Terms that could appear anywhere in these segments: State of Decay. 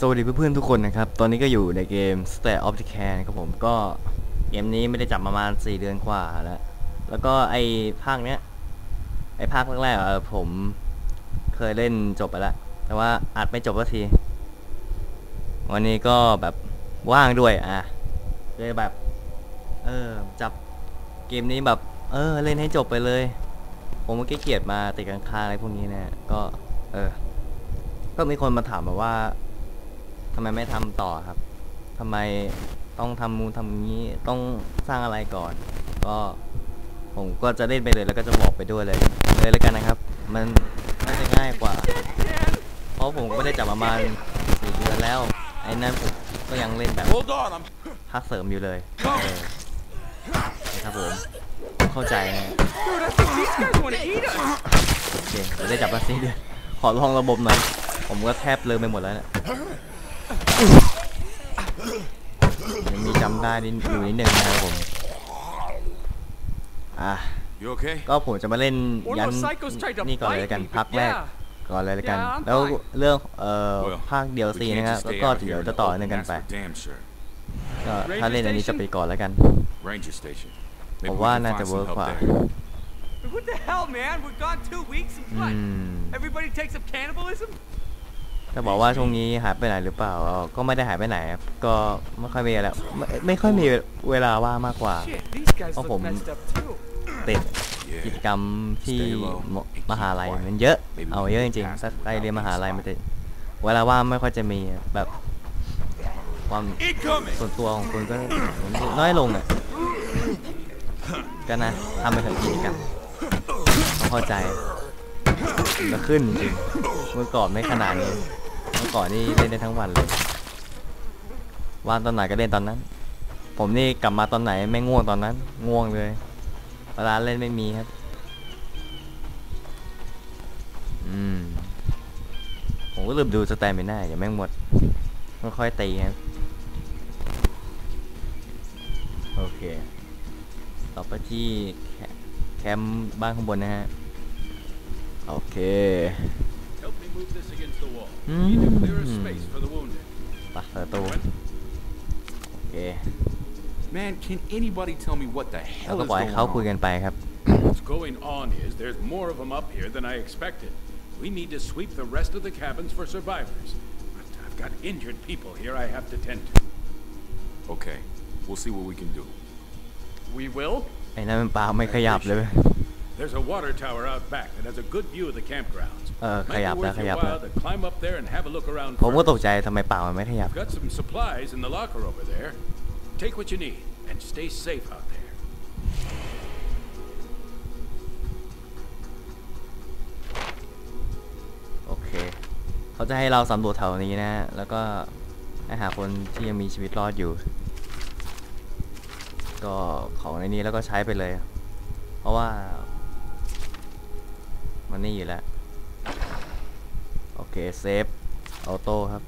สวัสดีเพื่อนๆทุกคนนะครับตอนนี้ก็อยู่ในเกม State of Decay นะครับผมก็เกมนี้ไม่ได้จับประมาณ4เดือนกว่าแล้วก็ไอ้ภาคเนี้ยไอ้ภาคแรกๆผมเคยเล่นจบไปแล้วแต่ว่าอาจไม่จบสักทีวันนี้ก็แบบว่างด้วยอ่ะเลยแบบจับเกมนี้แบบเล่นให้จบไปเลยผมก็เกลียดมาติดกังคาอะไรพวกนี้เนี่ยก็ก็มีคนมาถามมาว่าทำไมไม่ทำต่อครับทำไมต้องทำมูนทำงี้ต้องสร้างอะไรก่อนก็ผมก็จะเล่นไปเลยแล้วก็จะบอกไปด้วยเลยแล้วกันนะครับมันน่าจะง่ายกว่าเพราะผมไม่ได้จับประมาณ4เดือนแล้วไอ้นั่นผมก็ยังเล่นแบบภาคเสริมอยู่เลยนะครับผมเข้าใจนะโอเคจะได้จับมา4เดือนขอลองระบบหน่อยผมก็แทบลืมไปหมดแล้วเนี่ยยังมีจำได้อยู่นิดนึงนะครับผมก็ผมจะมาเล่นยันนี่ก่อนเลยกันภาคแรกก่อนเลยกันแล้วเรื่องภาคเดียวซีนะครับแล้วก็เดี๋ยวจะต่อเนื่องกันไปก็ถ้าเล่นอันนี้จะไปก่อนแล้วกันผมว่าน่าจะเวิร์กกว่าWhat the hell, man? We're gone 2 weeks and what? Everybody takes up cannibalism? ถ้าบอกว่าช่วงนี้หายไปไหนหรือเปล่าก็ไม่ได้หายไปไหนครับก็ไม่ค่อยมีอะไรไม่ค่อยมีเวลาว่างมากกว่าเพราะผมติดกิจกรรมที่มหาลัยมันเยอะเอาเยอะจริงๆถ้าได้เรียนมหาลัยมันจะเวลาว่างไม่ค่อยจะมีแบบความส่วนตัวของคุณก็น้อยลงอ่ะก็นะทำไปถึงกิจกรรมพอใจก็ขึ้นจริงเมื่อก่อนไม่ขนาดนี้เมื่อก่อนนี่เล่นได้ทั้งวันเลยว่างตอนไหนก็เล่นตอนนั้นผมนี่กลับมาตอนไหนไม่ง่วงตอนนั้นง่วงเลยเวลาเล่นไม่มีครับผมก็ลืมดูสแตมิน่าอย่าแม่งหมดค่อยๆตีครับโอเคต่อไปที่แคมป์บ้านข้างบนนะฮะโอเคปักประตูโอเคแล้วก็ปล่อยเขาคุยกันไปครับไอ้นั่นมันปลาไม่ขยับเลยขยับแล้วผมก็ตกใจทำไมปลามันไม่ขยับโอเคเขาจะให้เราสำรวจแถวนี้นะแล้วก็หาคนที่ยังมีชีวิตรอดอยู่ก็ของในนี้แล้วก็ใช้ไปเลยเพราะว่ามันนี่อยู่แล้วโอเคเซฟออโต้ครับ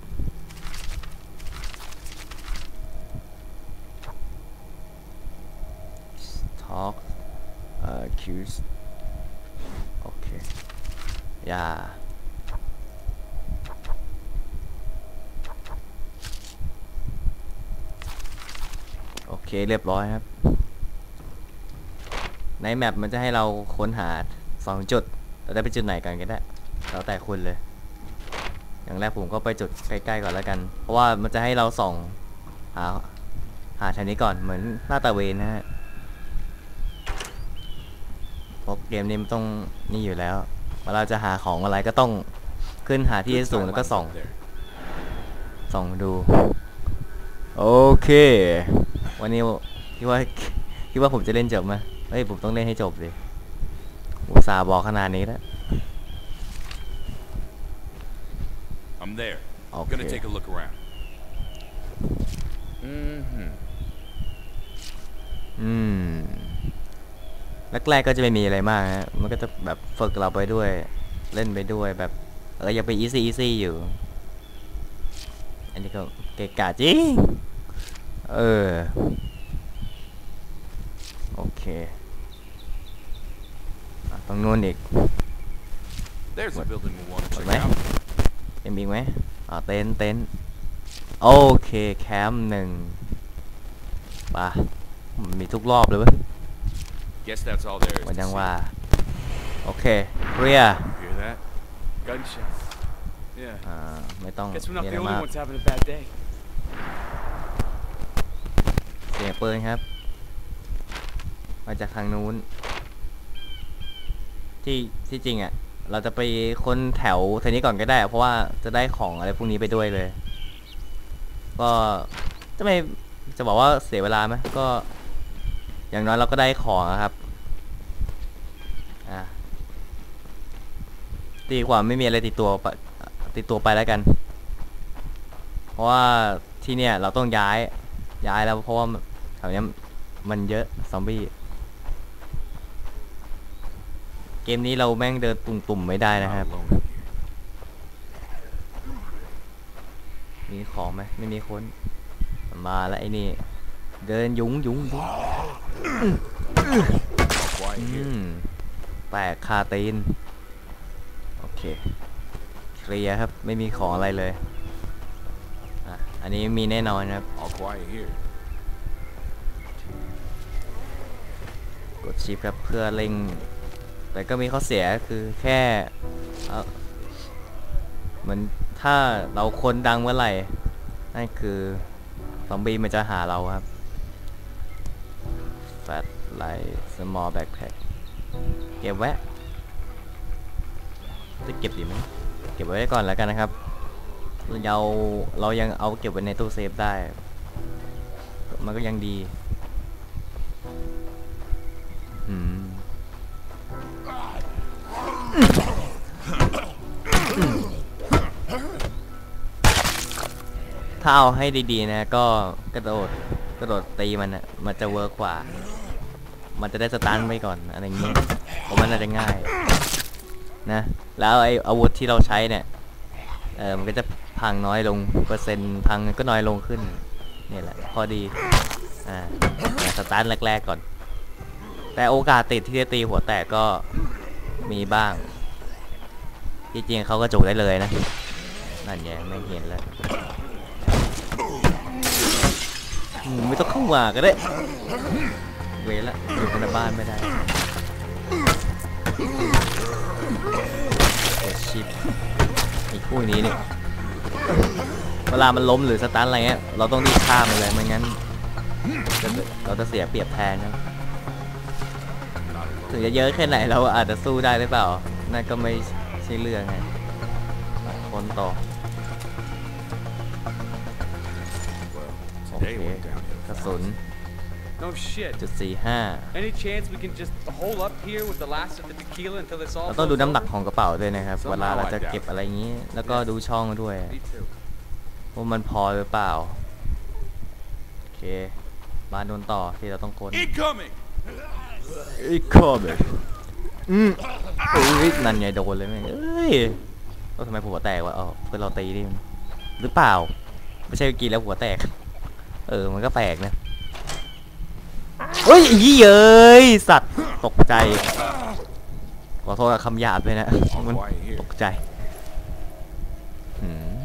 ทอล์กคิวส์โอเคอย่าโอเคเรียบร้อยครับในแมปมันจะให้เราค้นหา2จุดเราได้ไปจุดไหนกันก็ได้แล้วแต่คุณเลยอย่างแรกผมก็ไปจุดใกล้ๆก่อนแล้วกันเพราะว่ามันจะให้เราส่องหาทางนี้ก่อนเหมือนหน้าตาเวนนะฮะเพราะเกมนี้มันต้องนี่อยู่แล้วเวลาจะหาของอะไรก็ต้องขึ้นหาที่สูงแล้วก็ส่องดูโอเควันนี้คิดว่าผมจะเล่นจบไหมเฮ้ยผมต้องเล่นให้จบดิอุตส่าห์บอกขนาดนี้แล้วโอเคแรกๆก็จะไม่มีอะไรมากนะมันก็จะแบบฝึกเราไปด้วยเล่นไปด้วยแบบยังไปอีซี่อยู่อันนี้ก็เกะกะจริงโอเคตรงนู้นอีกหมดไหม ยังมีไหมเต็นเต็นโอเคแคมป์หนึ่งป่ะมีทุกรอบเลยเว้ยมันยังว่าโอเคเรียไม่ต้องเรียนมากเสียงปืนครับมาจากทางนู้นที่จริงอ่ะเราจะไปค้นแถวเทนี้ก่อนก็ได้เพราะว่าจะได้ของอะไรพวกนี้ไปด้วยเลยก็จะไม่จะบอกว่าเสียเวลาไหมก็อย่างน้อยเราก็ได้ของครับดีกว่าไม่มีอะไรติดตัวไปแล้วกันเพราะว่าที่เนี่ยเราต้องย้ายแล้วเพราะว่าแถวนี้มันเยอะซอมบี้เกมนี้เราแม่งเดินตุ่มๆไม่ได้นะครับมีของไหมไม่มีคนมาแล้วไอ้นี่เดินยุ้งแตกคาตีนโอเคเคลียร์ครับไม่มีของอะไรเลยอันนี้มีแน่นอนครับกดชิปครับเพื่อเล็งแต่ก็มีข้อเสียคือแค่เหมือนถ้าเราคนดังเมื่อไหร่นั่นคือซอมบี้มันจะหาเราครับแฟลชไลท์สมอลแบ็คแพ็คเก็บไว้จะเก็บดีไหมเก็บไว้ก่อนแล้วกันนะครับเรายังเอาเก็บไว้ในตู้เซฟได้มันก็ยังดีถ้าเอาให้ดีๆนะก็กระโดดตีมันนะมันจะเวิร์กกว่ามันจะได้สตันไปก่อนอะไรอย่างนี้เพราะมันน่าจะง่ายนะแล้วไออาวุธที่เราใช้เนี่ยมันก็จะพังน้อยลงเปอร์เซ็นต์พังก็น้อยลงขึ้นนี่แหละพอดีสตันแรกๆก่อนแต่โอกาสติดที่จะตีหัวแตกก็มีบ้างจริงๆเขาก็จุกได้เลยนะนั่นไงไม่เห็นเลยไม่ต้องเข้ามาก็ได้เวละอยู่ในบ้านไม่ได้โอ้ชิบอีกคู่นี้เนี่ยเวลามันล้มหรือสตาร์ทอะไรเงี้ยเราต้องรีบฆ่ามันเลยไม่งั้นเราจะเสียเปรียบแทนนะถึงจะเยอะแค่ไหนเราอาจจะสู้ได้หรือเปล่านั่นก็ไม่ใช่เรื่องไงคนต่อกระสุน .45 เราต้องดูน้ำหนักของกระเป๋าด้วยนะครับเวลาเราจะเก็บอะไรอย่างนี้แล้วก็ดูช่องด้วยว่ามันพอหรือเปล่าโอเคบ้านโดนต่อที่เราต้องค้นอีกคอมนั่นไงโดนเลยแม่งแล้วทำไมหัวแตกวะเพื่อนเราตีดิหรือเปล่าไม่ใช่กินแล้วหัวแตกมันก็แปลกนะเฮ้ยยี่เย้ยสัตว์ตกใจขอโทษกับคำหยาบเลยนะมันตกใจ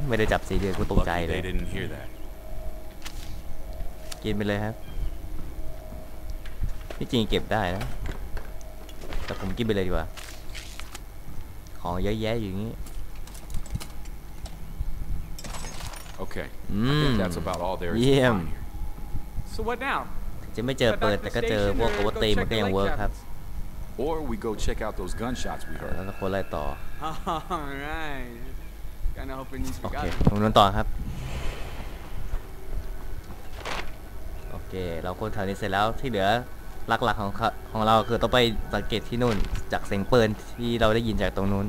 ไม่ได้จับสีเดือดกูตกใจเลยกินไปเลยครับที่จริงเก็บได้นะแต่ผมกินไปเลยดีกว่าของเยอะแยะอย่างนี้โอเคเยี่ยมจะไม่เจอเปิดแต่ก็เจอพวกโอเวอร์ตีมันก็ยังเวิร์กครับแล้วเราควรไล่ต่อโอเคผมโดนต่อครับโอเคเราค้นแถวนี้เสร็จแล้วที่เหลือหลักๆของเราคือต้องไปสังเกตที่นู่นจากเสียงปืนที่เราได้ยินจากตรงนู้น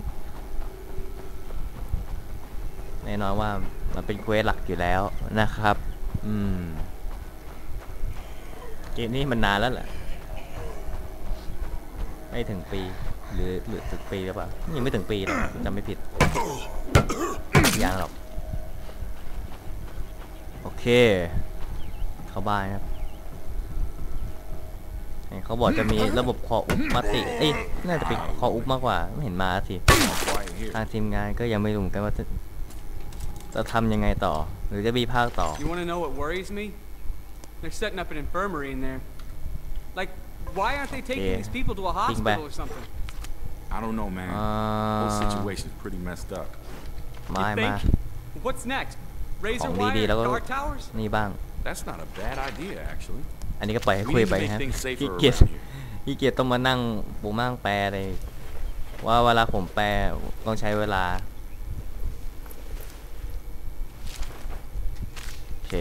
แน่นอนว่ามันเป็นเควสหลักอยู่แล้วนะครับเกมนี้มันนานแล้วแหละไม่ถึงปีหรือถึงปีหรือเปล่ายังไม่ถึงปีหรอกจำไม่ผิดยังหรอกโอเคเข้าบ้านครับเขาบอกจะมีระบบคออุปมาติเอ้ยน่าจะเป็นคออุปมากกว่าไม่เห็นมาสิทางทีมงานก็ยังไม่รู้กันว่า จะทำยังไงต่อหรือจะมีภาคต่อ You want to know what worries me? They're setting up an infirmary in there. Like, why aren't they taking these people to a hospital or something? I don't know, man. Whole situation's pretty messed up. มามา What's next? Razor wire, dark towers? นี่บ้าง That's not a bad idea, actually. อันนี้ก็ปล่อยให้คุยไปฮะขี้เกียจต้องมานั่งปูมั่งแปลเลยว่าเวลาผมแปลต้องใช้เวลาโอเค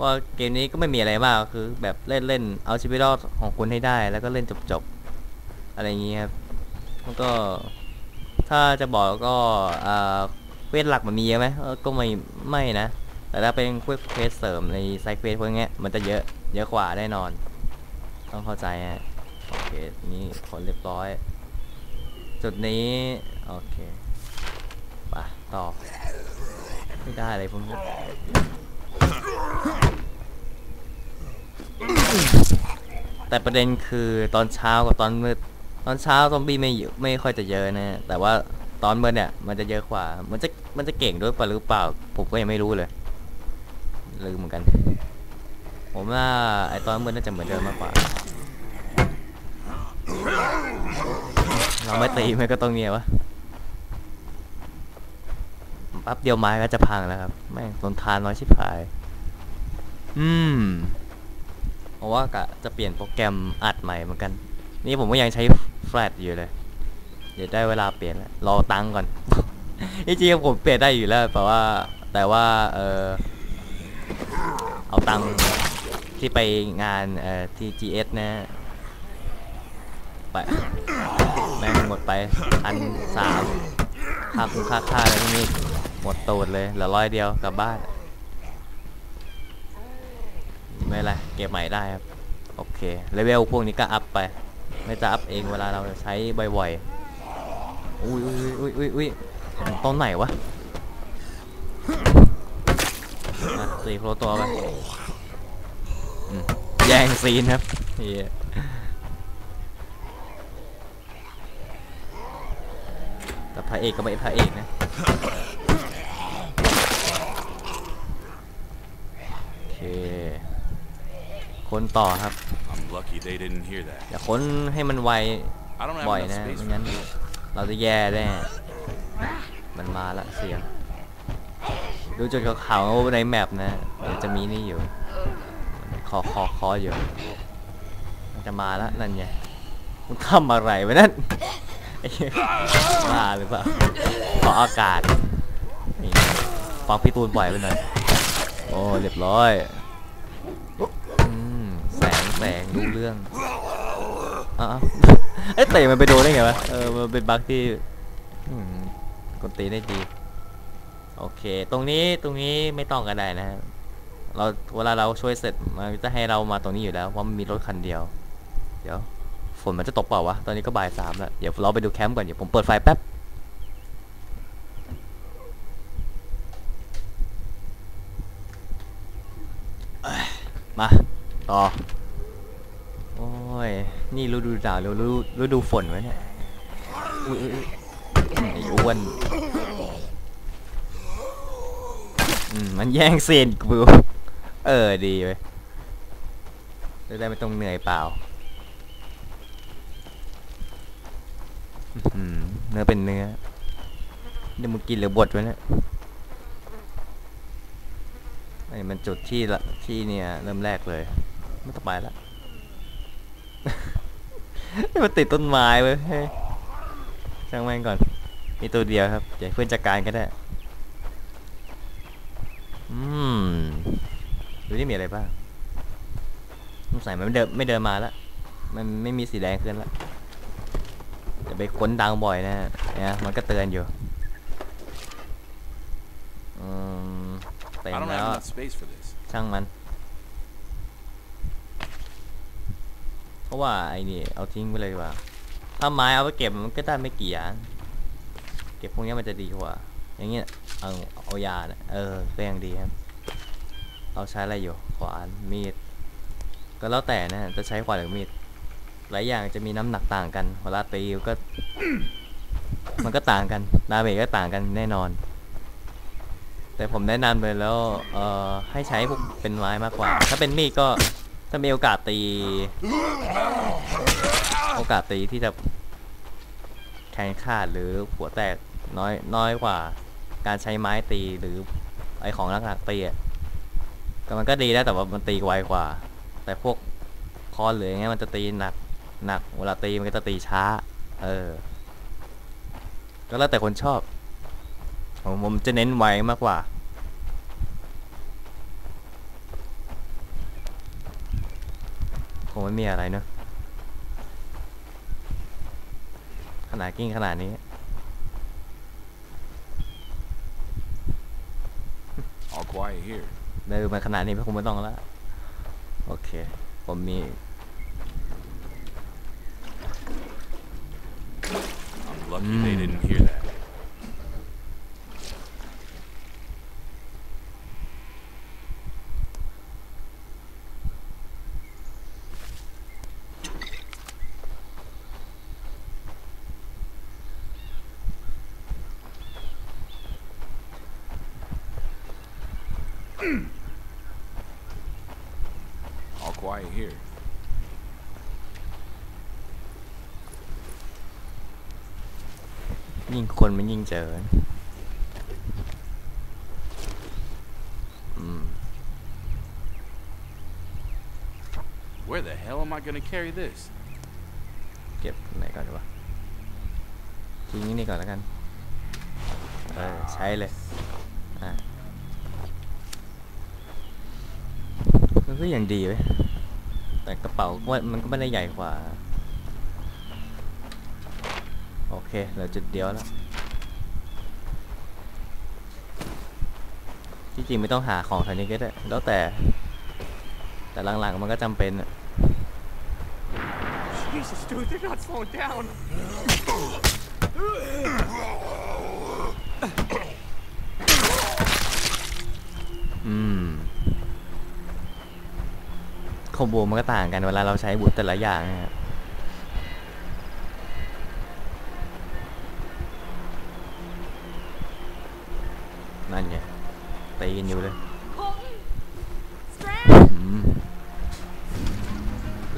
ว่าเกมนี้ก็ไม่มีอะไรมากคือแบบเล่นเล่นเอาชีวิตรอดของคุณให้ได้แล้วก็เล่นจบๆอะไรอย่างเงี้ยครับแล้วก็ถ้าจะบอกก็เควสหลักมันมีเยอะไหมก็ไม่นะแต่ถ้าเป็นเควสเสริมในไซด์เควสพวกนี้มันจะเยอะกว่าแน่นอนต้องเข้าใจฮะโอเคนี่ผลเรียบร้อยจุดนี้โอเคไปต่อไม่ได้เลยผมแต่ประเด็นคือตอนเช้ากับตอนมืดตอนเช้าซอมบี้ไม่ค่อยจะเยอะนะแต่ว่าตอนมืดเนี่ยมันจะเยอะกว่ามันจะเก่งด้วยหรือเปล่าผมก็ยังไม่รู้เลยลืมเหมือนกันผมว่าไอตอนมืดน่าจะเหมือนเดิมมากกว่าเราไม่ตีมันก็ต้องเงียบวะปั๊บเดียวไม้ก็จะพังแล้วครับแม่งต้นทานน้อยชิบหายเพราะว่ากะจะเปลี่ยนโปรแกรมอัดใหม่เหมือนกันนี่ผมก็ยังใช้แฟลชอยู่เลยเดี๋ยวได้เวลาเปลี่ยนแล้วรอตังก่อน จริงๆผมเปลี่ยนได้อยู่แล้วแต่ว่าเอาตังที่ไปงานที่GS นะไปแม่งหมดไป1,300ค่าอะไรนี่หมดตูดเลยเหลือร้อยเดียวกลับบ้านไม่ไรเก็บใหม่ได้ครับโอเคเลเวลพวกนี้ก็อัพไปไม่จะอัพเองเวลาเราใช้บ่อยๆอุ้ยตอนไหนวะตีโครตัวไปแย่งซีนครับแต่พระเอกก็ไม่พระเอกนะโอเคค้นต่อครับอย่าค้นให้มันไวบ่อยนะไม่งั้นเราจะแย่แน่มันมาละเสียงดูจุดขาวๆในแมปนะจะมีนี่อยู่คออยู่มันจะมาละนั่นไงมันทำอะไรไว้นั่นมาหรือเปล่าขออากาศฟังพี่ตูนปล่อยไปหน่อยโอ้เรียบร้อยแสงดูเรื่องไอ้เตะมันไปโดนได้ไงวะมันเป็นบั๊กที่กดตีได้ดีโอเคตรงนี้ไม่ต้องกันได้นะเราเวลาเราช่วยเสร็จมันจะให้เรามาตรงนี้อยู่แล้วเพราะมันมีรถคันเดียวเดี๋ยวฝนมันจะตกเปล่าวะตอนนี้ก็บ่าย 3แล้วเดี๋ยวเราไปดูแคมป์ก่อนเดี๋ยวผมเปิดไฟแป๊บมาต่อโอ้ยนี่ฤดูหนาวฤดูฝนไว้เนี่ยไอ้อ้วนมันแย่งเซียนกูดีเว้ยจะได้ไม่ต้องเหนื่อยเปล่าเนื้อเป็นเนื้อเดี๋ยวมึงกินหรือบดไว้เนี่ยไอ้มันจุดที่เนี่ยเริ่มแรกเลยไม่ต้องไปละ มันติดต้นไม้เว้ยช่างแม่งก่อนมีตัวเดียวครับเดี๋ยวเพื่อนจัดการก็ได้ดูนี่มีอะไรบ้างต้องใส่มันไม่เดินมาละมันไม่มีสีแดงขึ้นละจะไปค้นดังบ่อยนะเนี่ยมันก็เตือนอยู่เต็มแล้วช่างมันเพราะว่าไอ้นี่เอาทิ้งไปเลยดีกว่าถ้าไม้เอาไปเก็บมันก็ได้ไม่กี่อย่างเก็บพวกนี้มันจะดีกว่าอย่างเงี้ยเอายาเนี่ยก็ยังดีครับเราใช้อะไรอยู่ขวานมีดก็แล้วแต่นะจะใช้ขวานหรือมีดหลายอย่างจะมีน้ำหนักต่างกันเวลาตีก็มันก็ต่างกันดาเมจก็ต่างกันแน่นอน แต่ผมแนะนำเลยแล้วให้ใช้พวกเป็นไม้มากกว่าถ้าเป็นมีดก็ถ้ามีโอกาสตีที่จะแทงขาดหรือหัวแตกน้อยกว่าการใช้ไม้ตีหรือไอของหนักๆตีก็มันก็ดีได้แต่ว่ามันตีไวกว่าแต่พวกคอนหรืออย่างเงี้ยมันจะตีหนักเวลาตีมันก็จะตีช้าก็แล้วแต่คนชอบผมจะเน้นไวมากกว่าคงไม่มีอะไรเนอะขนาดกิ้งขนาดนี้ได้มาขนาดนี้คงไม่ต้องแล้วโอเคผมมียิ่งคนมันยิ่งเจอWhere the hell am I gonna carry this เก็บไหนก่อนดีวะทิ้งนี่ก่อนแล้วกันใช้เลยมันก็ยังดีเว้ยแต่กระเป๋ามันก็ไม่ได้ใหญ่กว่าโอเคเหลือจุดเดียวแล้วที่จริงไม่ต้องหาของแถวนี้ก็ได้แล้วแต่หลังๆมันก็จำเป็นอะคอมโบมันก็ต่างกันเวลาเราใช้บุตรแต่ละอย่างนะครับนั่นไงตีกันอยู่เลย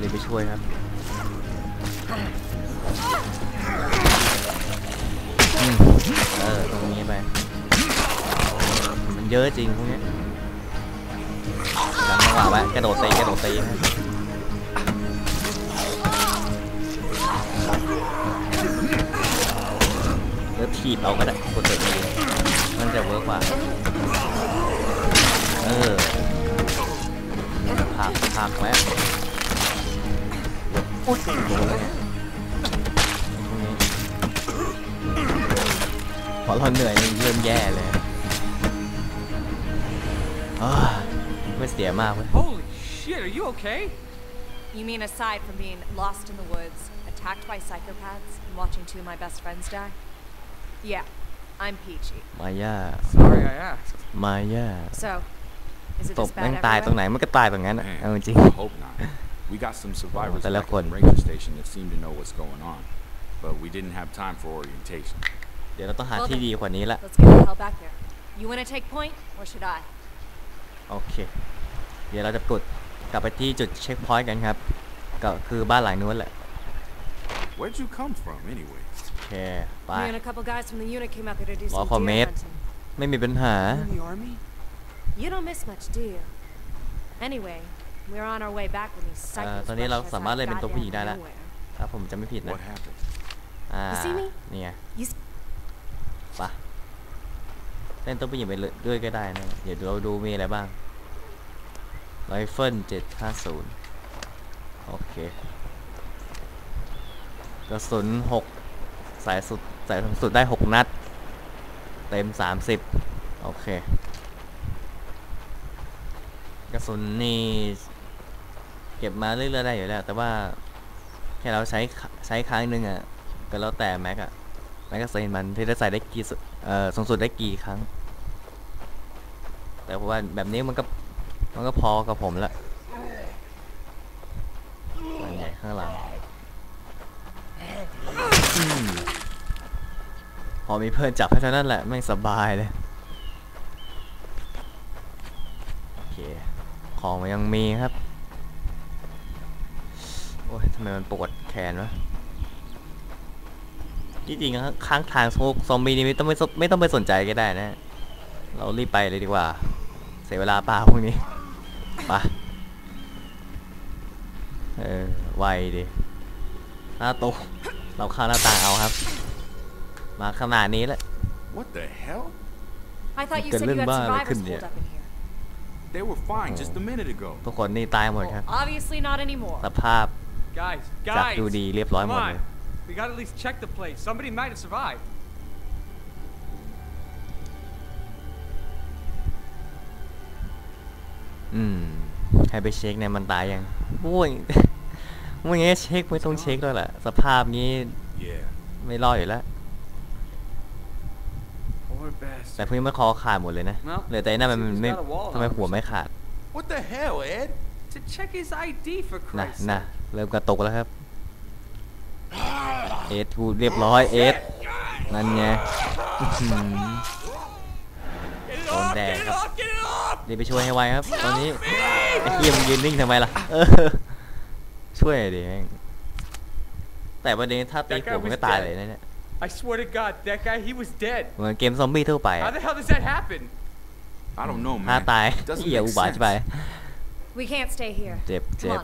รีบไปช่วยครับตรงนี้ไปมันเยอะจริงพวกนี้จำจังหวะไว้กระโดดตีแล้วถีบเอาก็ได้กดตัวเองมันจะเวิร์กกว่าผักแล้วอุ๊ยพอเราเหนื่อยเริ่มแย่เลยไม่เสียมากเลย Holy shit, are you okay? You mean aside from being lost in the woods, attacked by psychopaths, and watching two of my best friends die? Yeah, I'm Peachy. Maya. Sorry, I asked. Maya. So, is it just bad everywhere? ตบมันตายตรงไหนมันก็ตายแบบนั้นเอาจริง Hope not. We got some survivors at the ranger station that seemed to know what's going on, but we didn't have time for orientation. เดี๋ยวเราต้องหาที่ดีกว่านี้ละ Let's get the hell back there. You want to take point, or should I?โอเคเดี๋ยวเราจะกลับไปที่จุดเช็คพอยต์กันครับก็คือบ้านหลังนู้นแหละ Where'd you come from anyway โอเคไปรอคอมเมนต์ไม่มีปัญหา ตอนนี้เราสามารถเล่นเป็นตัวผู้หญิงได้แล้วถ้าผมจะไม่ผิดนะเนี่ยไปเล่นต้องไปหยิบไปเลยด้วยก็ได้นะเดี๋ยวเราดูมีอะไรบ้างไรเฟิล750โอเคกระสุน6สายสุดได้6นัดเต็ม30โอเคกระสุนนี่เก็บมาเรื่อยๆได้อยู่แล้วแต่ว่าแค่เราใช้ครั้งหนึ่งอ่ะก็แล้วแต่แม็กกาซีนมันที่จะใส่ได้กี่สูงสุดได้กี่ครั้งแต่ว่าแบบนี้มันก็พอกับผมละอันใหญ่ข้างหลังพอมีเพื่อนจับให้เท่านั้นแหละไม่สบายเลย ของมันยังมีครับโอ้ยทำไมมันปวดแขนวะจริงๆข้างทางซอมบี้นี่ไม่ต้องไปสนใจก็ได้นะเรารีบไปเลยดีกว่าเสียเวลาป่าพวกนี้ไปไวดิหน้าตูเราเข้าหน้าต่างเอาครับมาขนาดนี้แล้วเกิดเรื่องบ้าอะไรขึ้นเนี่ยทุกคนนี่ตายหมดครับสภาพจับดูดีเรียบร้อยหมดเลยWe gotta at least check the place. Somebody might have survived. Have you checked? Now, it's dead. Boy, when you check, we don't check. That's it. The condition is not good. But we can't cut all of them. Only that one is not. Why is it not cut? What the hell, Ed? To check his ID for Christ's sake. Nah, it's starting to fall.เอสพูดเรียบร้อยเอสนั่นไงโดนแดงครับเดี๋ยวไปช่วยให้ไวครับตอนนี้ไอ้เหี้ยมันยืนนิ่งทำไมล่ะช่วยเดี๋ยวแต่ประเด็นถ้าตีผมก็ตายเลยนะเนี่ยเหมือนเกมซอมบี้ทั่วไปถ้าตายเหี้ยอุบาทไปเจ็บเจ็บ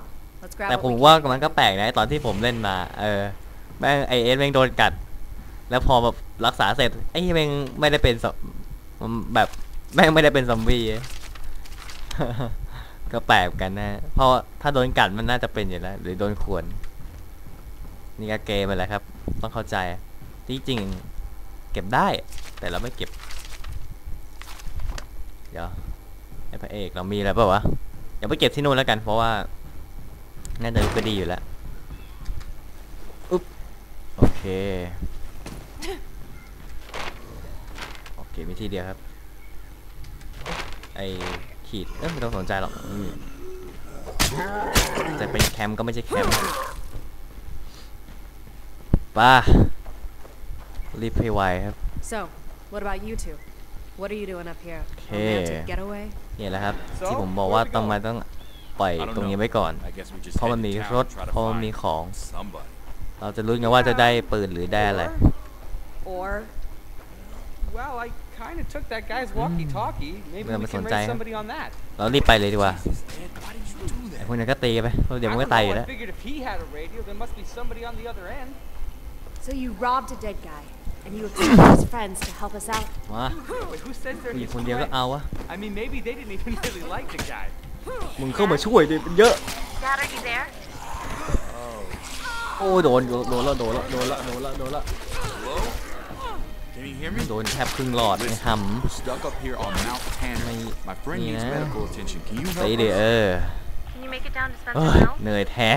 แต่ผมว่ามันก็แปลกนะตอนที่ผมเล่นมาแม่งไอเอสแม่งโดนกัดแล้วพอแบบรักษาเสร็จไอ้แม่งไม่ได้เป็นแบบแม่งไม่ได้เป็นซอมบี้ก็แปลกกันนะเพราะถ้าโดนกัดมันน่าจะเป็นอยู่แล้วหรือโดนข่วนนี่ก็เกมอะไรครับต้องเข้าใจที่จริงเก็บได้แต่เราไม่เก็บเดี๋ยวไอพระเอกเรามีอะไรเปล่าวะอย่าไปเก็บที่นู่นแล้วกันเพราะว่าน่าจะก็ดีอยู่แล้วอุ๊บโอเคโอเคมีที่เดียวครับไอขีดไม่ต้องสนใจหรอกแต่เป็นแคมป์ก็ไม่ใช่แคมป์ป่ะรีบให้ไวครับโอเคนี่แหละครับที่ผมบอกว่าต้องปล่อยตรงนี้ไว้ก่อนเพราะมันมีรถเพราะมันมีของเราจะรู้ไงว่าจะได้ปืนหรือได้อะไรเราไม่สนใจเรารีบไปเลยดีกว่าไอ้พวกนั้นก็ตีไปเดี๋ยวมันก็ตายอยู่แล้วมามีคนเดียวก็เอาวะมึงเข้ามาช่วยดิเยอะโอ้โดนละโดนแทบครึ่งหลอดเลยทำนี่นะตีดิเหนื่อยแทน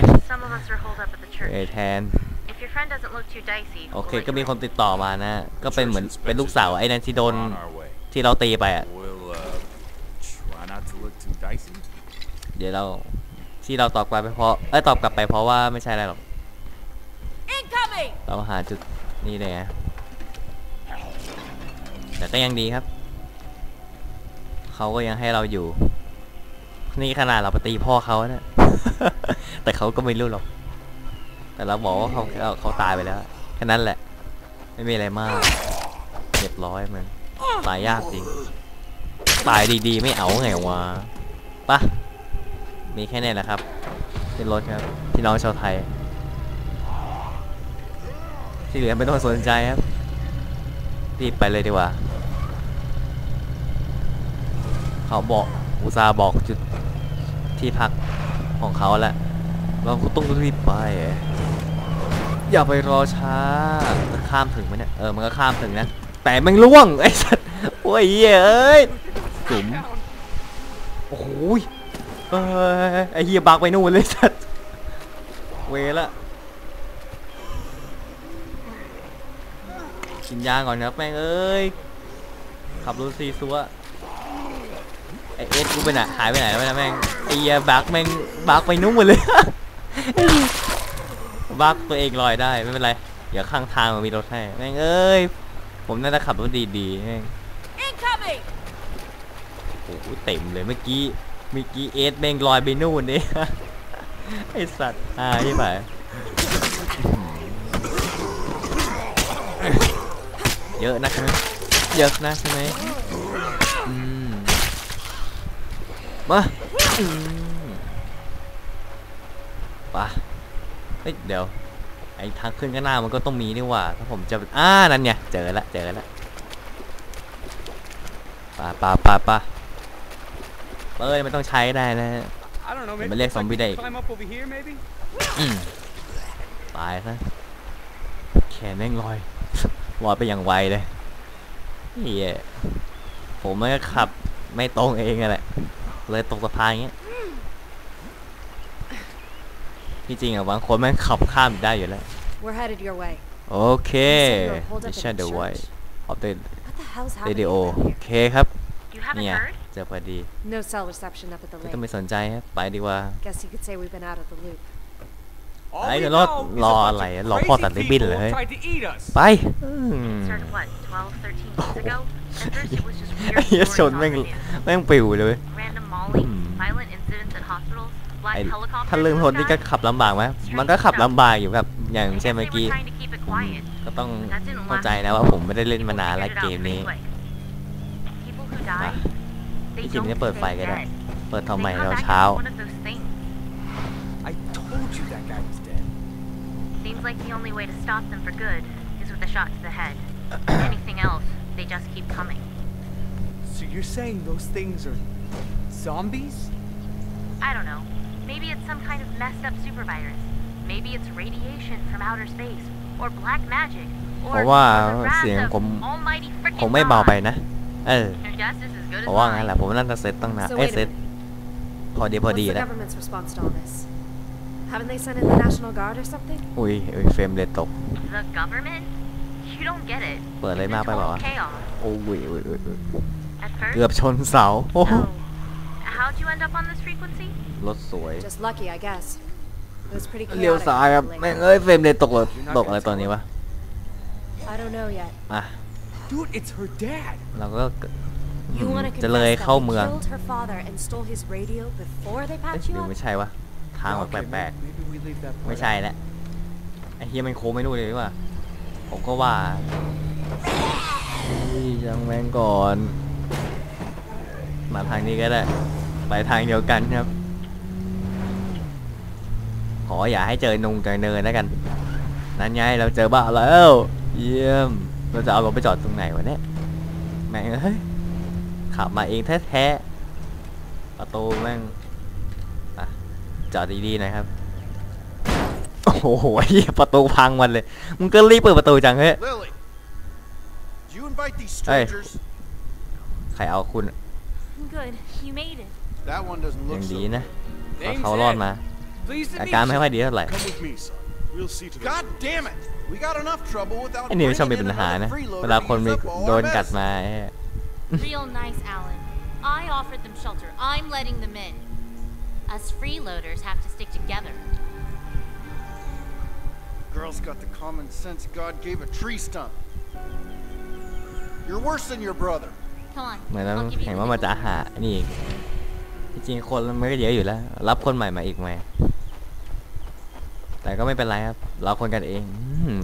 โอเคก็มีคนติดต่อมานะก็เป็นเหมือนเป็นลูกสาวไอ้นั่นที่โดนที่เราตีไปอ่ะเดี๋ยวเราที่เราตอบกลับไปเพราะตอบกลับไปเพราะว่าไม่ใช่อะไรหรอกเราหาจุดนี่เลยนะแต่ก็ยังดีครับเขาก็ยังให้เราอยู่นี่ขนาดเราไปตีพ่อเขาเนี่ย แต่เขาก็ไม่รู้หรอกแต่เราบอกว่าเขาตายไปแล้วแค่นั้นแหละไม่มีอะไรมากเรียบร้อยมันตายยากจริงตายดีๆไม่เอาไงวะป่ะมีแค่นี้แหละครับเป็นรถครับพี่น้องชาวไทยที่เหลือไม่ต้องสนใจครับรีบไปเลยดีกว่าเขาบอกอุตส่าห์บอกจุดที่พักของเขาแล้วเราก็ต้องรีบไปอย่าไปรอช้าจะข้ามถึงไหมเนี่ยมันก็ข้ามถึงนะแต่แม่งล่วงไอ้สัสโอ้ยเอ้ยจุ๋มโอ้โหไอ้เฮียบักไปนู่นเลยสัสเวละกินยาก่อนครับแม่งเอ้ยขับรถซีซัวไอเอสกูไปไหนหายไปไหนแล้วแม่งไอเฮียบักแม่งบักไปนู่นหมดเลยบักตัวเองลอยได้ไม่เป็นไรเดี๋ยวข้างทางมันมีรถให้แม่งเอ้ยผมน่าจะขับรถดีๆแม่งโอ้โหเต็มเลยเมื่อกี้ มีกีเอสเบงลอยไปนู่นนี่ไอสัตว์หายไปเยอะนะใช่ไหมเยอะนะใช่ไหมมาป่ะเฮ้ยเดี๋ยวไอทางขึ้นข้างหน้ามันก็ต้องมีนี่ว่าถ้าผมจะนั่นไงเจอละป่ะเอ้ยมันต้องใช้ได้นะมันเรียกซอมบี้ได้อีกตายซะแขนแม่งลอยไปอย่างไวเลยเฮียผมไม่ขับไม่ตรงเองแหละเลยตกสะพานอย่างเงี้ยที่จริงอะบางคนแม่งขับข้ามได้อยู่แล้วโอเคดิฉันเดอะไวท์ออฟเดย์เรดิโอโอเคครับเนี่ยเจอพอดีไม่ต้องไปสนใจครับไปดีกว่าไอ้เดี๋ยวรออะไรรอพ่อตัดริบบิ้นเลยไปไอ้ชนแม่งปิวเลยถ้าเรื่องชนนี่ก็ขับลำบากไหมมันก็ขับลำบากอยู่แบบอย่างเช่นเมื่อกี้ก็ต้องเข้าใจนะว่าผมไม่ได้เล่นมานานแล้วเกมนี้จริงๆเปิดไฟก็ได้เปิดทำไมเราเช้าSeems like the only way to stop them for good is with a shot to the head. Anything else, they just keep coming. So you're saying those things are zombies? I don't know. Maybe it's some kind of messed up super virus. Maybe it's radiation from outer space or black magic or the wrath of almighty freaking God. Your guess is as good as mine. ว่างั้นแหละผมน่าจะเซตตั้งนานเซตพอดีแล้ว What's the government's response to all this?Haven't they sent in the National Guard or something? อุ้ยเฟรมเลยตก The government? You don't get it. เปิดอะไรมากไปเปล่าวะโอ้ยเกือบชนเสา How'd you end up on this frequency? รถสวย Just lucky, I guess. It was pretty chaotic. เลี้ยวซ้ายครับแม่งเอ้ยเฟรมเลยตกเลยตกอะไรตอนนี้วะ I don't know yet. อ่ะ Dude, it's her dad. เราก็จะเลยเข้าเมืองดูไม่ใช่วะทางแบบแปลกๆไม่ใช่แล้วไอ้เฮียมันโค้งไม่รู้เลยว่าผมก็ว่ายังแม่งก่อนมาทางนี้ก็ได้ไปทางเดียวกันครับขออย่าให้เจอนุ่งกลางเนินแล้วกันนั่นไงเราเจอบ้าแล้วเยี่ยมเราจะเอารถไปจอดตรงไหนวะเนี่ยแม่งเฮ้ยขับมาเองแท้ๆประตูแม่งจอดดีๆนะครับโอ้โหประตูพังมันเลยมึงก็รีบเปิดประตูจังเฮ้ยใครเอาคุณอย่างดีนะเขารอดมาอาการไม่ค่อยดีเท่าไหร่ไอ้นี่ไม่ชอบมีปัญหานะเวลาคนโดนกัดมาUs freeloaders have to stick together. Girl's got the common sense God gave a tree stump. You're worse than your brother. Come on. เหมือนเราเห็นว่ามาจะหานี่จริงคนมันก็เยอะอยู่แล้วรับคนใหม่มาอีกไหมแต่ก็ไม่เป็นไรครับเราคนกันเอง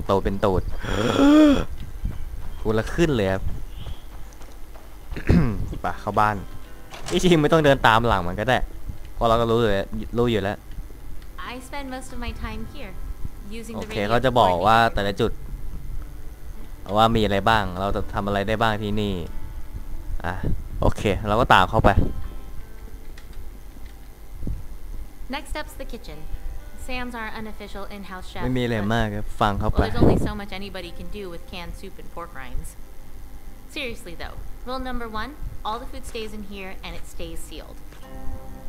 โตเป็นโตดกูละขึ้นเลยครับป่ะเข้าบ้านจริงไม่ต้องเดินตามหลังมันก็ได้พอเราก็รู้อยู่แล้วโอเคเขาจะบอกว่าแต่ละจุดว่ามีอะไรบ้างเราจะทำอะไรได้บ้างที่นี่อ่ะโอเคเราก็ตามเข้าไปไม่มีอะไรมากครับฟังเข้าไป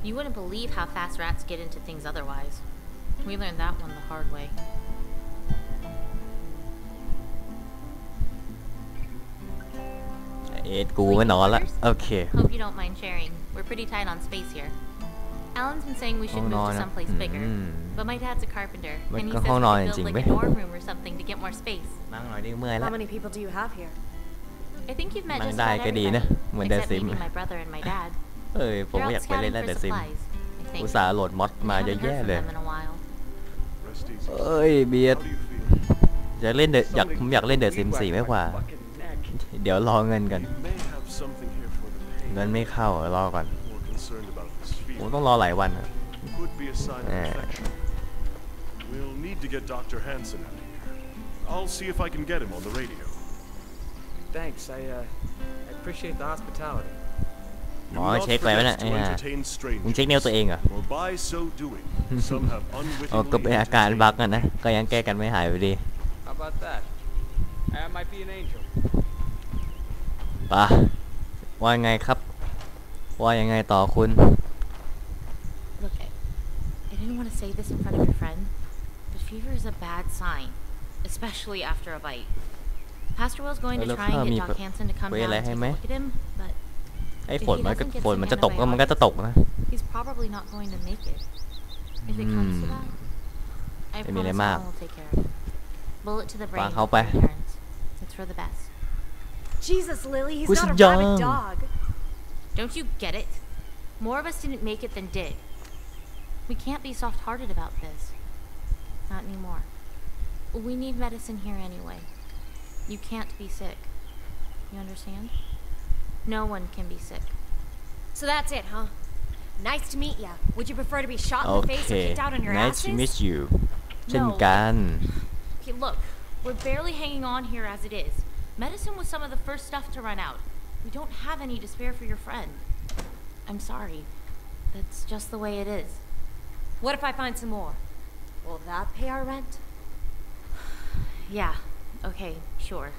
You wouldn't believe how fast rats get into things otherwise. We learned that one the hard way. เอ็ดกูไม่นอนละโอเค Hope you don't mind sharing. We're pretty tight on space here. Alan's been saying we should move to someplace bigger, but my dad's a carpenter, and he says we build like a dorm room or something to get more space. How many people do you have here? I think you've met just about everybody, except maybe my brother and my dad. เอ้ยผมก็อยากไปเล่นแล้วแต่ซิมอุตส่าห์โหลดม็อดมาเยอะแยะเลยเอ้ยเบียดอยากเล่นเดอะผมอยากเล่นเดอะซิม4ไม่กว่าเดี๋ยวรอเงินกันเงินไม่เข้ารอก่อนผมต้องรอหลายวันนะหมอเช็คอะไรวะเนี่ยมึงเช็คเนวตัวเองเหรออ๋อก็เป็นอาการบักนะก็ยังแก้กันไม่หายไปดีป่ะว่าไงครับว่ายังไงต่อคุณแล้วถ้ามีอะไรให้ไหมไอ้ฝนมันจะตกก็มันก็จะตกนะไม่มีอะไรมากวางเขาไปกูสุดยอดNo one can be sick. So that's it, huh? Nice to meet ya. Would you prefer to be shot in the face or kicked out on your asses? Nice to meet you. เช่นกัน Okay, look, we're barely hanging on here as it is. Medicine was some of the first stuff to run out. We don't have any to spare for your friend. I'm sorry. That's just the way it is. What if I find some more? Will that pay our rent? Yeah. Okay. Sure.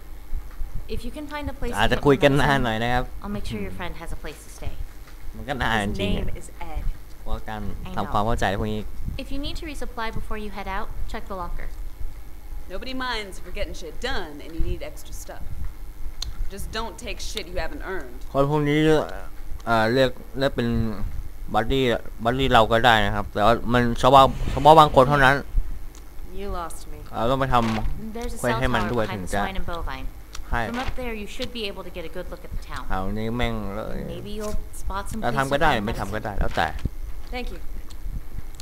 อาจจะคุยกันนานหน่อยนะครับมันก็นานจริงเพราะการทำความเข้าใจพวกนี้คนพวกนี้เรียกเป็นบัดดี้เราก็ได้นะครับแต่ว่ามันเฉพาะบางคนเท่านั้นเราต้องไปทำควายให้มันด้วยถึงจะFrom up there, you should be able to get a good look at the town. เอานี่แม่งเลยเราทำก็ได้ไม่ทำก็ได้แล้วแต่ Thank you.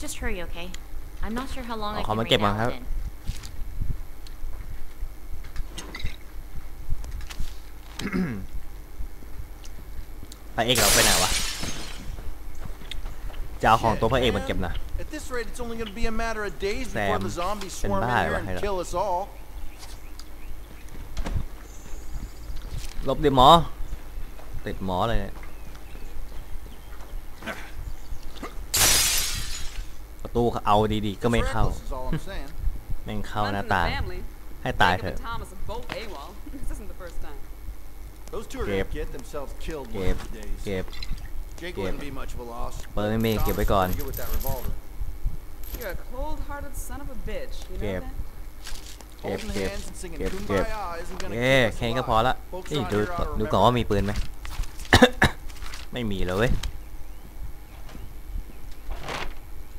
Just hurry, okay? I'm not sure how long I can read out in. พระเอกเราไปไหนวะจะเอาของตัวพระเอกมาเก็บนะแซมเป็นบ้าอะไรวะลบดิหมอติดหมอเลยเนี่ยประตูเอาดีๆก็ไม่เข้าแม่งเข้าหน้าตาให้ตายเถอะเก็บเปิดไม่มีเก็บไว้ก่อนเก็บเอ้แค่นี้ก็พอละนี่ดูก่อนว่ามีปืนไหม ไม่มีเลย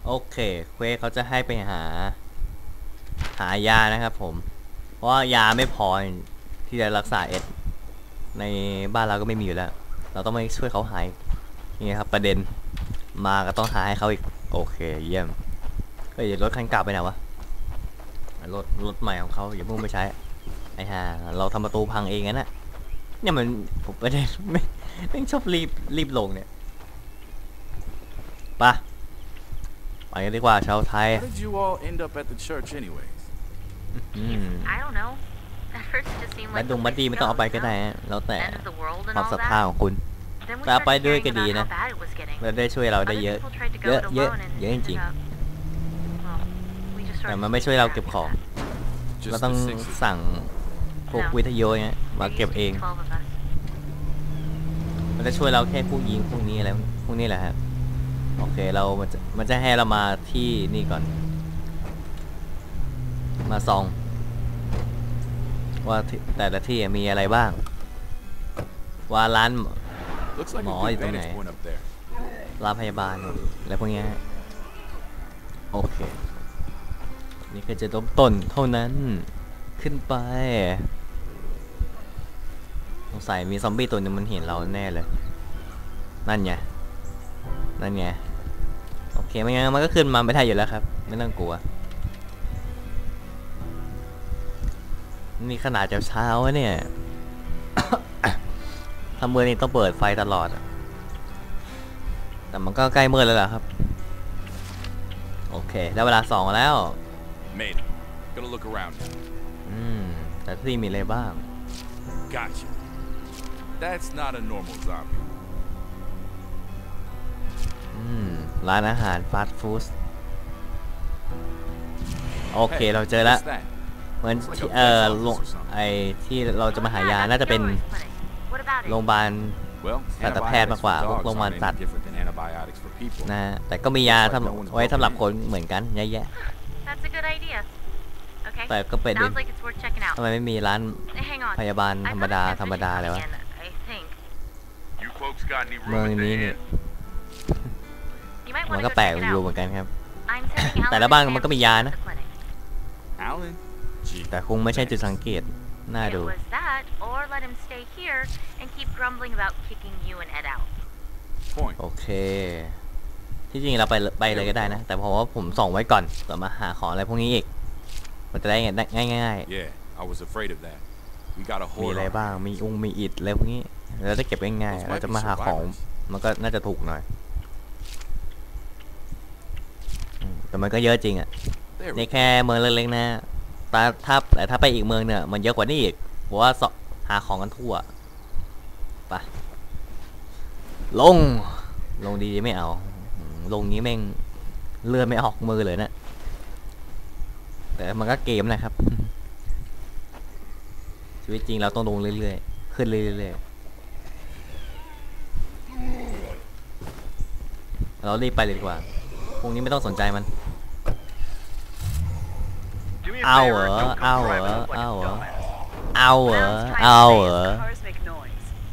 โอเคเควสเขาจะให้ไปหายานะครับผมเพราะยาไม่พอที่จะรักษาเอ็ดในบ้านเราก็ไม่มีอยู่แล้วเราต้องไปช่วยเขาหายนี่ครับประเด็นมาก็ต้องหาให้เขาอีกโอเคเยี่ยมเฮ้ยรถคันกลับไปไหนวะรถใหม่ของเขาอย่าเพิ่งไปใช้ไอ้ห่าเราทำประตูพังเองงั้นน่ะเนี่ยมันผมประเด็นไม่ชอบรีบลงเนี่ยไปกันดีกว่าชาวไทยและดงบัดดี้ไม่ต้องเอาไปก็ได้แล้วแต่ความศรัทธาของคุณแต่เอาไปด้วยก็ดีนะเราได้ช่วยเราได้เยอะจริงแต่มันไม่ช่วยเราเก็บของเราต้องสั่งพวกวิทยุเนี่ยมาเก็บเองมันจะช่วยเราแค่พวกยิงพวกนี้อะไรพวกนี้แหละครับโอเคเรามันจะให้เรามาที่นี่ก่อนมาส่องว่าแต่ละที่มีอะไรบ้างว่าร้านหมออยู่ตรงไหนร้านพยาบาลอะไรพวกนี้โอเคนี่ก็จะล้มต้นเท่านั้นขึ้นไปสงสัยมีซอมบี้ตัวนึงมันเห็นเราแน่เลยนั่นไง นั่นไงโอเคไม่งั้นมันก็ขึ้นมาไม่ได้อยู่แล้วครับไม่ต้องกลัวนี่ขนาดเช้าๆเนี่ย ทำเมืองนี่ต้องเปิดไฟตลอดแต่มันก็ใกล้มืดแล้วล่ะครับโอเคได้เวลาสองแล้วแต่ที่มีอะไรบ้างร้านอาหารฟาสต์ฟู้ดโอเคเราเจอแล้วเหมือนไอ้ที่เราจะมาหายาน่าจะเป็นโรงพยาบาลสัตวแพทย์มากกว่าโรงพยาบาลสัตว์นะแต่ก็มียาไว้สำหรับคนเหมือนกันเยอะแยะแต่ก็เป็นทำไมไม่มีร้านพยาบาลธรรมดาเลยวะเมืองนี้เนี่ยมันก็แปลกอยู่เหมือนกันครับแต่ละบ้านมันก็มียานะแต่คงไม่ใช่จุดสังเกตน่าดูโอเคที่จริงเราไปเลยก็ได้นะแต่เพราะว่าผมส่องไว้ก่อนเดี๋ยวมาหาของอะไรพวกนี้อีกมันจะได้ง่ายๆมีอะไรบ้างมีอุ้งมีอิฐอะไรพวกนี้เราจะเก็บง่ายๆเราจะมาหาของมันก็น่าจะถูกหน่อยแต่มันก็เยอะจริงอ่ะในแค่เมืองเล็กๆนะถ้าไปอีกเมืองเนี่ยมันเยอะกว่านี้อีกเพราะว่าหาของกันทั่วไปลงดีไม่เอาลงนี้แม่งเลื่อนไม่ออกมือเลยนะแต่มันก็เกมนะครับชีวิตจริงเราต้องลงเรื่อยๆขึ้นเรื่อยๆเรารีบไปเลยดีกว่าพวกนี้ไม่ต้องสนใจมันเอาเหรอ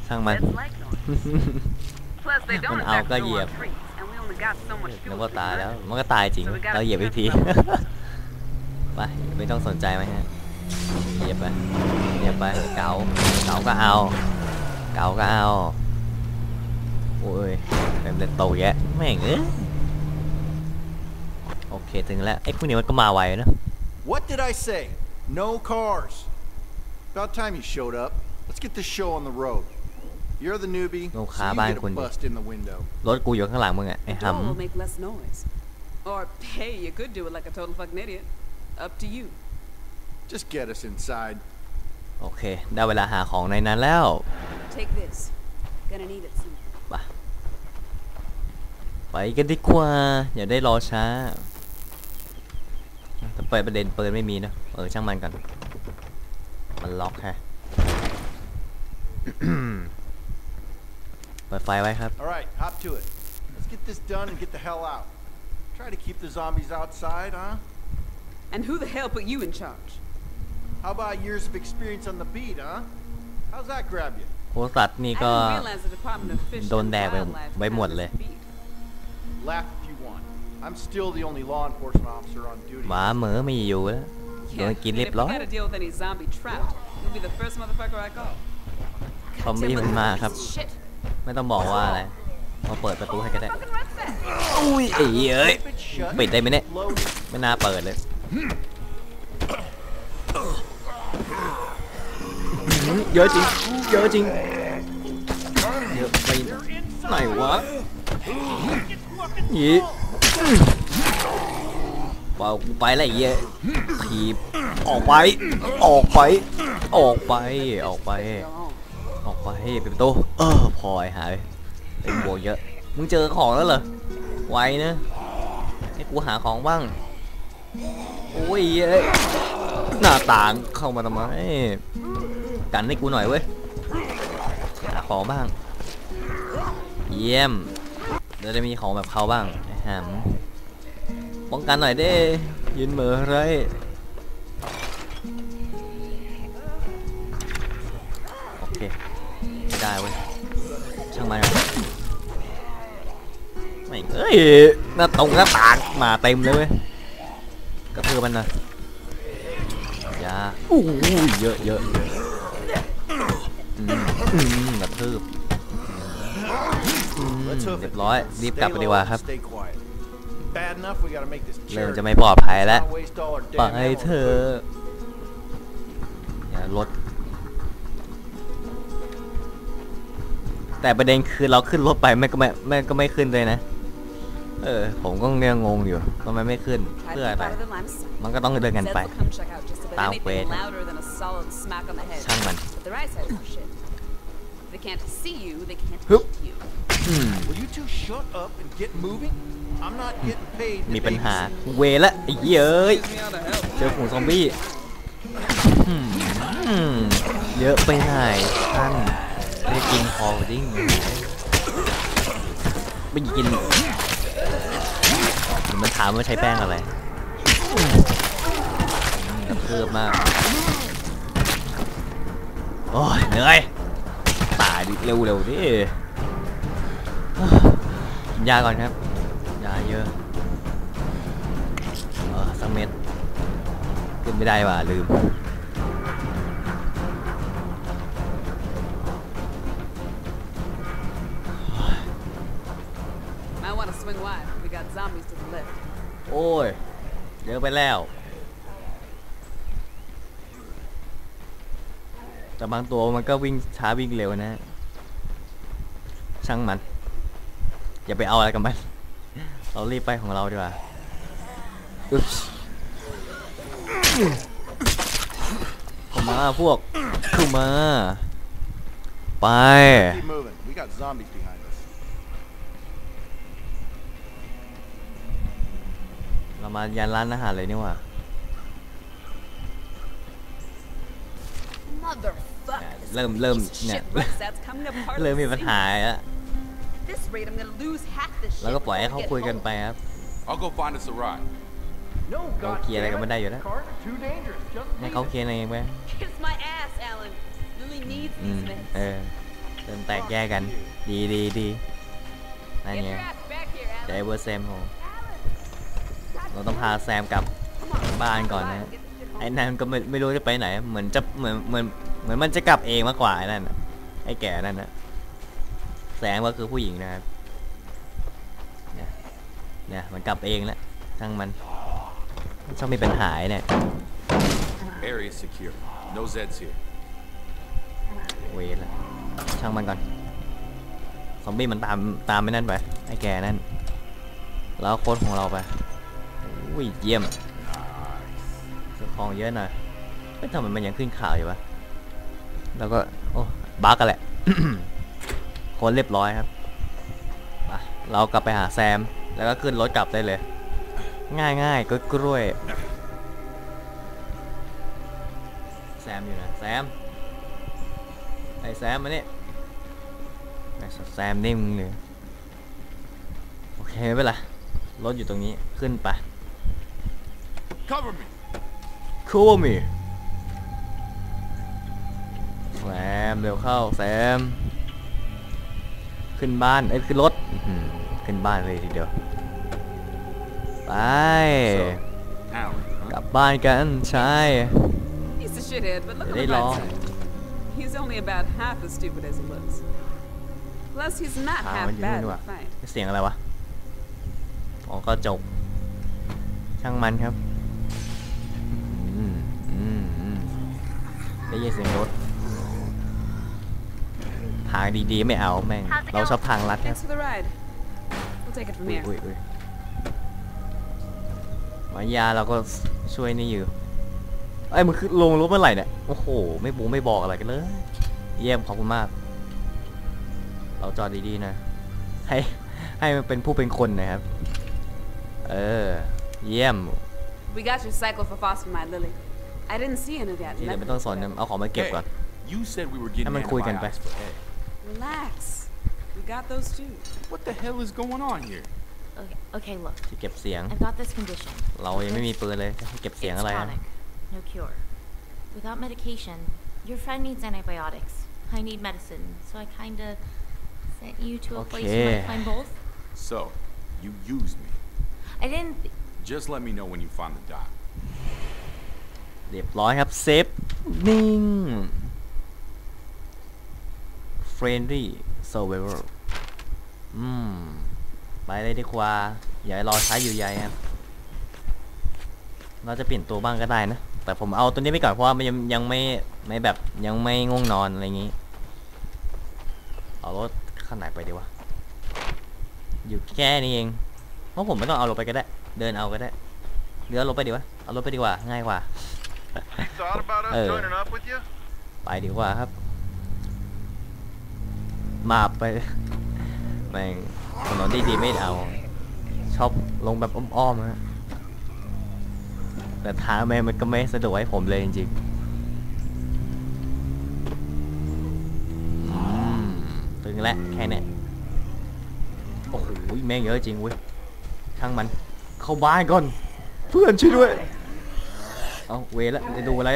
ช่างมันมันเอาก็เหยียบแล้วก็ตายแล้วมันก็ตายจริงเราเหยียบอีกทีไปไม่ต้องสนใจไหมฮะเหยียบไปเก๋าก็เอาโอ้ยเต็มโตแยะแม่งเอ้ยโอเคถึงแล้วไอ้พวกนี้มันก็มาไวนะWhat did I say? No cars. About time you showed up. Let's get this show on the road. You're the newbie. No car, so you get a bust in the window. รถกูอยู่ข้างหลังมึงอ่ะไอ้หำ We'll make less noise. Or hey, you could do it like a total fucking idiot. Up to you. Just get us inside. โอเคได้เวลาหาของในนั้นแล้ว Take this. Gonna need it soon. ไปกันดีกว่าอย่าได้รอช้าแต่เปิดประเด็นเปิดไม่มีนะช่างมันก่อนมันล็อกฮะ เปิดไฟไว้ครับโหสัตว์นี่ก็โดนแดกไปหมดเลยหมาเหมือไม่อยู่แล้วโดนกินเรียบร้อยคอมบี้มันมาครับไม่ต้องบอกว่าอะไรมาเปิดประตูให้ก็ได้อุ้ยไอ้เอ้ยปิดได้ไหมเนี่ยไม่น่าเปิดเลยเยอะจริงเยอะไปไหนวะยี่ป่าวไปอะไรเยอะถีบออกไปปิดประตูพลอยหายเป็นโบเยอะมึงเจอของแล้วเหรอไว้นะให้กูหาของบ้างโอ้ยหน้าต่างเข้ามาทำไมกันให้กูหน่อยเว้ยหาของบ้างเยี่ยมเราจะมีของแบบเขาบ้างห้ามป้องกันหน่อยเด้ยืนเหม่อไรโอเคได้เว้ยช่างมันไม่เอ้ยหน้าตรงหน้าต่างมาเต็มเลยเว้ยก็เพื่อมันนะยาอู้เยอะกระทืบ เรียบร้อยรีบกลับไปดีกว่าครับเริ่มจะไม่ปลอดภัยแล้วปล่อยเธอเนี่ยรถแต่ประเด็นคือเราขึ้นรถไปไม่ขึ้นเลยนะผมก็ยังงงอยู่ทำไมไม่ขึ้นเพื่ออะไรมันก็ต้องเดินกันไปตามเวทช่างมันฮึบมีปัญหาเวละไอ้เย้ยเจอฝูงซอมบี้เยอะไปหน่อยท่านไม่กินพอจริงไม่กินมันถามว่าใช้แป้งอะไรเพิ่มมากโอ้ยเหนื่อยตายดิเร็วๆดิยาก่อนครับยาเยอะสักเม็ดขึ้นไม่ได้ว่ะลืมโอ้ยเดี๋ยวไปแล้วแต่บางตัวมันก็วิ่งช้าวิ่งเร็วนะช่างมันอย่าไปเอาอะไรกับมันเรารีบไปของเราดีกว่าเข้ามาพวกเข้ามาไปเรามายันร้านอาหารเลยนี่หว่าเริ่มเนี่ยเริ่มมีปัญหาแล้วแล้วก็ปล่อยให้เขาคุยกันไปครับเราเคลียร์อะไรกันไม่ได้อยู่แล้วให้เขาเคลียร์อะไรไปเริ่มแตกแยกกันดีนั่นไงเดเวอร์แซมโหเราต้องพาแซมกลับบ้านก่อนนะไอ้นั่นก็ไม่รู้จะไปไหนเหมือนมันจะกลับเองมากกว่าไอ้นั่นไอ้แก่นั่นนะแสงก็คือผู้หญิงนะครับเนี่ยมันกลับเองแล้วช่างมันช่างมีปัญหาเนี่ยเวทละช่างมันก่อนซอมบี้มันตามไอ้นั่นไปไอ้แก่นั่นแล้วโค้ชของเราไปอุ้ยเยี่ยมของเยอะหน่อยไม่ทำเหมือนมันยังขึ้นข่าวอยู่ปะแล้วก็โอ้บั๊กกันแหละ คนเรียบร้อยครับเรากลับไปหาแซมแล้วก็ขึ้นรถกลับได้เลยง่ายๆก็กล้วยแซมอยู่นะแซมไอ้แซมมาเนี่ยแซมนี่มึงเลยโอเคไม่เป็นไรรถอยู่ตรงนี้ขึ้นไปCover me แซมเร็วเข้าแซมขึ้นบ้านขึ้นรถขึ้นบ้านเลยทีเดียวไปกลับบ้านกันใช่ได้รอเสียงอะไรวะอ๋อก็จบช่างมันครับได้ยินเสียงรถทางดีๆไม่เอาแม่งเราชอบทางลัดครับมายาเราก็ช่วยนี่อยู่ไอ้มันคือลงรถเมื่อไหร่เนี่ยโอ้โหไม่บอกอะไรกันเลยเยี่ยมขอบคุณมากเราจอดดีๆนะให้มันเป็นผู้เป็นคนนะครับเยี่ยมที่เดี๋ยวไม่ต้องสอนเอาของมาเก็บก่อนให้มันคุยกันไปที่เก็บเสียงเรายังไม่มีปืนเลยที่เก็บเสียงอะไรนะโอเคเรียบร้อยครับเซฟนิ่ง friendly survival ไปเลยดีกว่าอย่ารอช้าอยู่ใหญ่ครับเราจะเปลี่ยนตัวบ้างก็ได้นะแต่ผมเอาตัวนี้ไปก่อนเพราะว่ามันยังไม่แบบยังไม่ง่วงนอนอะไรอย่างนี้เอารถขั้นไหนไปดีวะอยู่แค่นี้เองเพราะผมไม่ต้องเอารถไปก็ได้เดินเอาก็ได้หรือเอารถไปดีวะเอารถไปดีกว่าง่ายกว่าไปดีกว่าครับมาไปแม่งถนนดีๆไม่เอาชอบลงแบบอ้อมๆนะแต่ทางแม่มันก็ไม่สะดวกให้ผมเลยจริงๆตึงแล้วแค่นี้โอ้โหแม่งเยอะจริงเว้ยช่างมันเข้าบ้านก่อนเพื่อนช่วยด้วยเอาเวละจะดูอะไร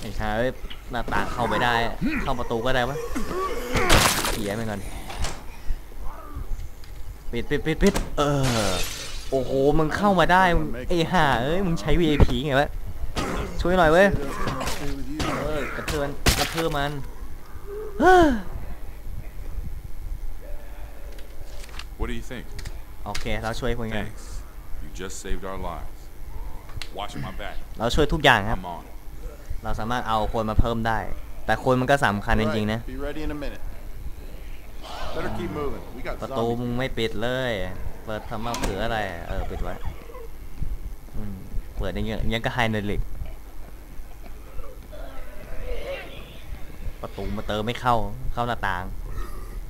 ไอ้ชายหน้าต่างเข้าไปได้เข้าประตูก็ได้ปะเขี่ยไปก่อนปิดโอ้โหมึงเข้ามาได้ไอ้ห่าเอ้ยมึงใช้ VIP ไงวะช่วยหน่อยเว้ยกระเทือนมันโอเคเราช่วยคุณไงเราช่วยทุกอย่างครับเราสามารถเอาคนมาเพิ่มได้แต่คนมันก็สำคัญจริงๆนะประตูมึงไม่ปิดเลยเปิดทำมาเผื่ออะไรปิดไว้เปิดยังก็ไฮเนอร์ลิกประตูมาเติมไม่เข้าหน้าต่าง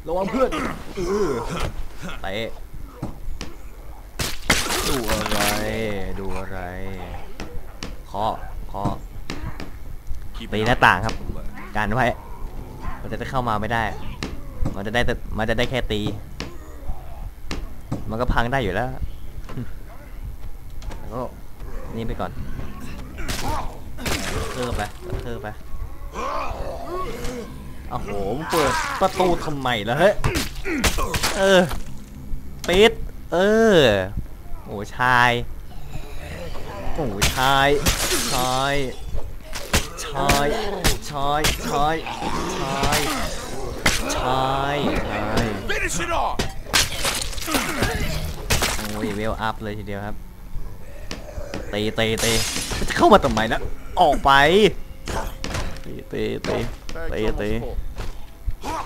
ระวังเพื่อนไปดูอะไรเคาะตีหน้าต่างครับการไว้มันจะเข้ามาไม่ได้มันจะได้แค่ตีมันก็พังได้อยู่แล้วก็นี่ไปก่อนเพิ่มไปโอ้โหเปิดประตูทำไมล่ะเฮ้ยปิดโอ้ชายโอ้ยเวลอัพเลยทีเดียวครับตีจะเข้ามาทำไมนะออกไปตี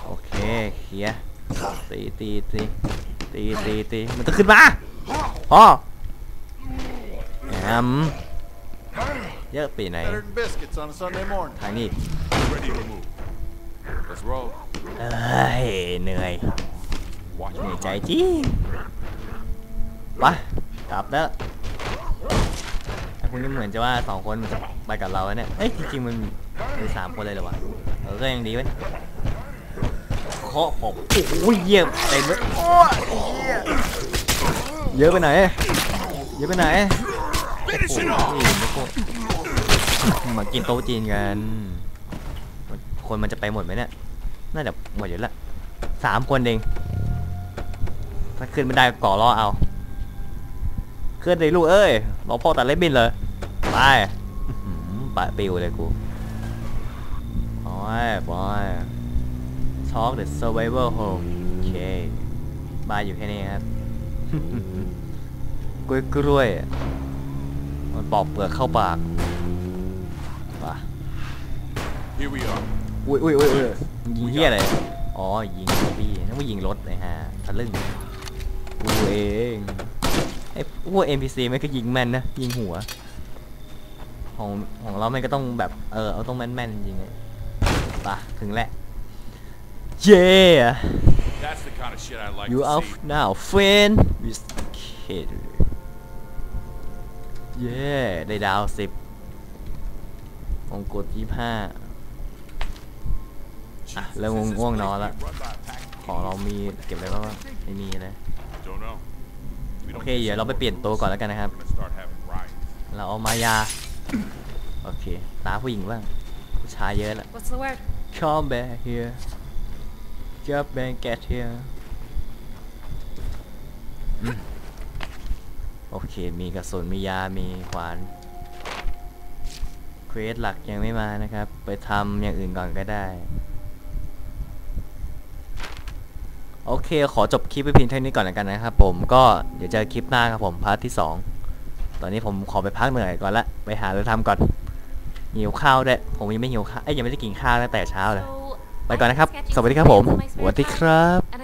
โอเคเฮียตีมันจะขึ้นมาพ่อเยอะปีไหนทางนี้เหนื่อยใจจีไปกลับแล้วคุณนี่เหมือนจะว่าสองคนมันจะไปกับเราเนี่ยเฮ้ยจริงๆมันมีสามคนเลยเหรอวะก็ยังดีเว้ยเคาะผมโอ้ยเยี่ยมเต็มเลยเยอะไปไหนมากินโต๊ะจีนกันคนมันจะไปหมดไหมเนี่ยน่าจะหมดอยู่แล้วสามคนเองถ้าขึ้นไม่ได้ก่อรอเอาขึ้นเลยลูกเอ้ยรอพ่อตัดเล็บบินเลยไปปิวเลยกูบอย Talk the Survivor Home โอเคบายอยู่แค่นี้ครับ กล้วยมันปอกเปลือกเข้าปากป่ะอุ้ยยิงเหี้ยอะไรอ๋อยิงซอมบี้นั่นว่ายิงรถเลยฮะทะลึ่งกูเองไอ้พวก NPC มันก็ยิงแม่นนะยิงหัวของเราไม่ก็ต้องแบบเอาต้องแม่นจริงเลยป่ะถึงแหละเย้ you are now friend with kid เย้ได้ดาว10องกด25อ่ะแล้วง่วงนอนละของเรามีเก็บอะไรบ้างไม่มีนะโอเคเดี๋ยวเราไปเปลี่ยนตัวก่อนแล้วกันนะครับเราเอามายาโอเคตาผู้หญิงบ้างผู้ชายเยอะละ Come back here Come back get here โอเคมีกระสุนมียามีขวานเควสหลักยังไม่มานะครับไปทำอย่างอื่นก่อนก็ได้ เคขอจบคลิปไปเพียงเท่านี้ก่อนแล้วกันนะครับผมก็เดี๋ยวเจอคลิปหน้าครับผมพาร์ทที่2ตอนนี้ผมขอไปพักเหนื่อยก่อนละไปหาอะไรทำก่อนหิวข้าวด้วยผมยังไม่หิวข้าวยังไม่ได้กินข้าวตั้งแต่เช้าเลยไปก่อนนะครับสวัสดีครับผมสวัสดีครับ